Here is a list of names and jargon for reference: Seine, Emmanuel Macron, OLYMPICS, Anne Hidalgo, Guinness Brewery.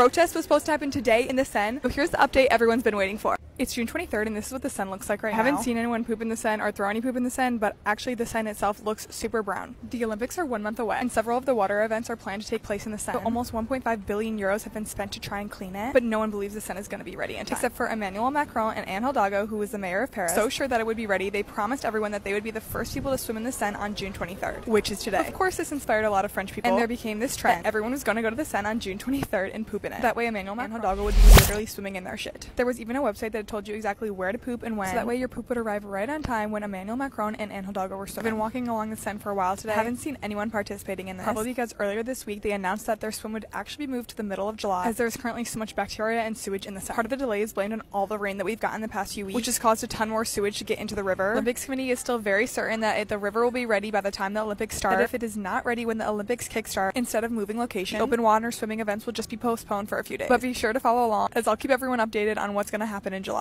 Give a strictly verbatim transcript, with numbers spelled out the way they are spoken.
protest was supposed to happen today in the Seine. So here's the update everyone's been waiting for. It's June twenty-third, and this is what the Seine looks like right now. I haven't seen anyone poop in the Seine or throw any poop in the Seine, but actually the Seine itself looks super brown. The Olympics are one month away, and several of the water events are planned to take place in the Seine. So almost one point five billion euros have been spent to try and clean it, but no one believes the Seine is going to be ready in time. Except for Emmanuel Macron and Anne Hidalgo, who was the mayor of Paris, so sure that it would be ready, they promised everyone that they would be the first people to swim in the Seine on June twenty-third, which is today. Of course, this inspired a lot of French people, and there became this trend. Everyone was going to go to the Seine on June twenty-third and poop in it. That way, Emmanuel Macron and Hidalgo would be literally swimming in their shit. There was even a website that told you exactly where to poop and when, so that way your poop would arrive right on time when Emmanuel Macron and Anne Hidalgo were swimming. I've been walking along the Seine for a while today. I haven't seen anyone participating in this. Probably because earlier this week they announced that their swim would actually be moved to the middle of July, as there's currently so much bacteria and sewage in the Seine. Part of the delay is blamed on all the rain that we've gotten the past few weeks, which has caused a ton more sewage to get into the river. The Olympics committee is still very certain that it, the river will be ready by the time the Olympics start. But if it is not ready when the Olympics kickstart, instead of moving location, the open water swimming events will just be postponed for a few days. But be sure to follow along, as I'll keep everyone updated on what's going to happen in July.